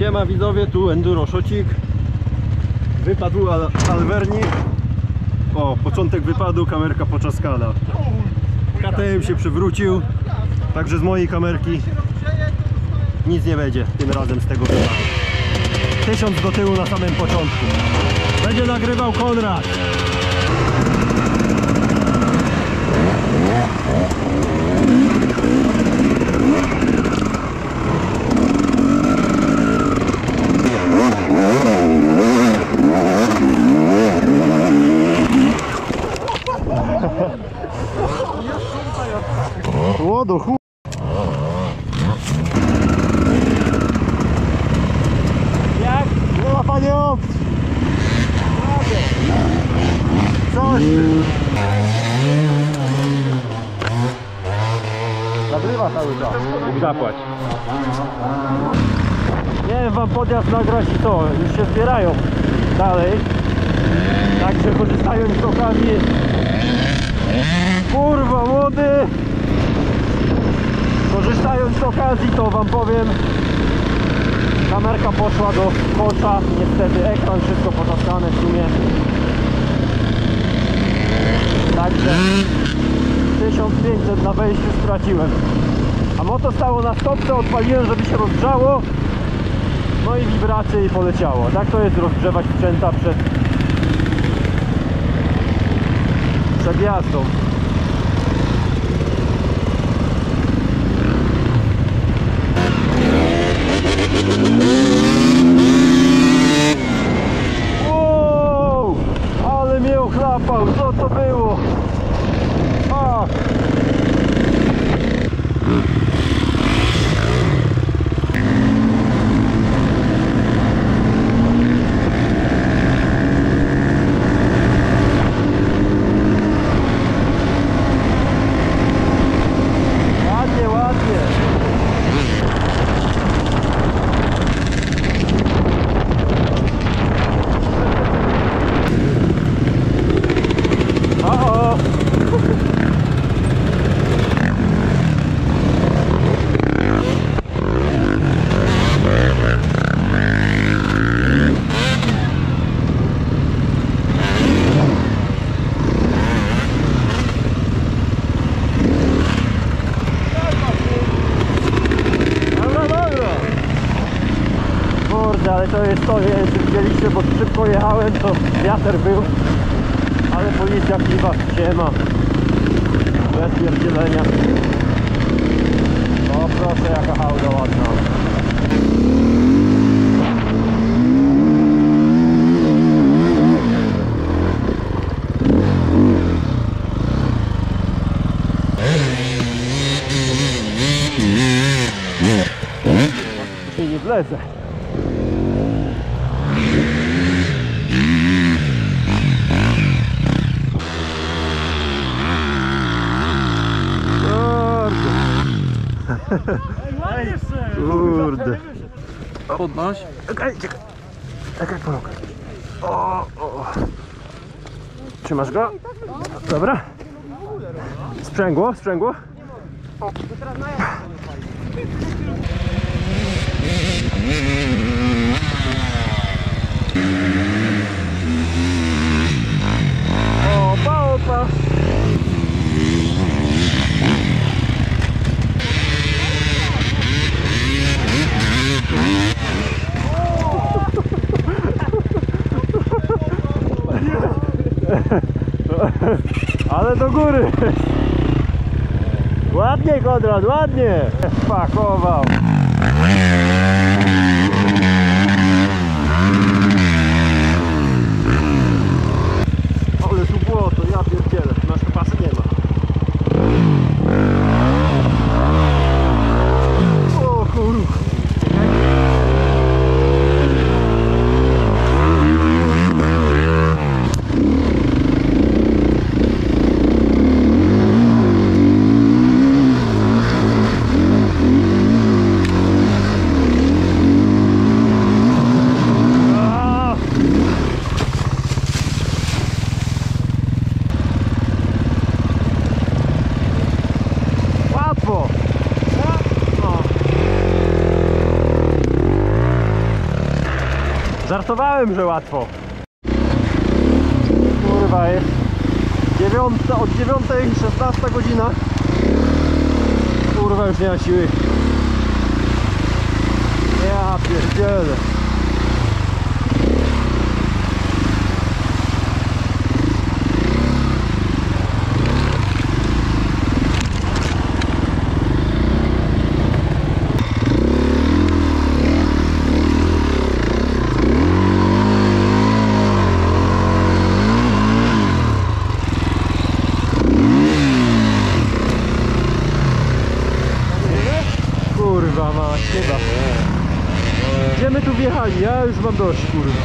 Siema widzowie, tu Enduro Szocik. Wypadł Alwernik O, początek wypadu, kamerka poczaskana. KTM się przywrócił, także z mojej kamerki nic nie będzie tym razem z tego wypadu. 1000 do tyłu na samym początku. Będzie nagrywał Konrad. Do chuj. Jak? Nie ma pani opcji. Coś ty. Nagrywa cały czas. Mógł zapłać. Nie wiem wam podjazd nagrać i to. Już się zbierają dalej. Także korzystają z okami. Kurwa młody. Korzystając z okazji, to wam powiem, kamerka poszła do kosza, niestety ekran, wszystko pozaskane w sumie. Także 1500 na wejściu straciłem. A moto stało na stopce, odpaliłem, żeby się rozgrzało. No i wibracje i poleciało. Tak to jest rozgrzewać sprzęta przed jazdą. Wow, ale mnie ochlapał, co to było? Ach. Ale to jest, widzieliście, bo szybko jechałem, to wiatr był, ale policja piwa, siema, bez pierdzielenia. O proszę, jaka hałda ładna. Nie wlezę. Kurde. Podnoś. Okej, czekaj. Czekaj, pomogę. Trzymasz go? Dobra. Sprzęgło, sprzęgło. Opa, opa. Ale do góry. Ładnie Konrad, ładnie. Pakował. Ale tu błoto, ja pierdzielę. Nasz pasek nie ma. O kurwa. Żartowałem, że łatwo. Kurwa, jest 9, od 9 16 godzina. Kurwa, już nie ma siły. Ja pierdzielę. Gdzie my tu wjechali? Ja już mam dość, kurwa.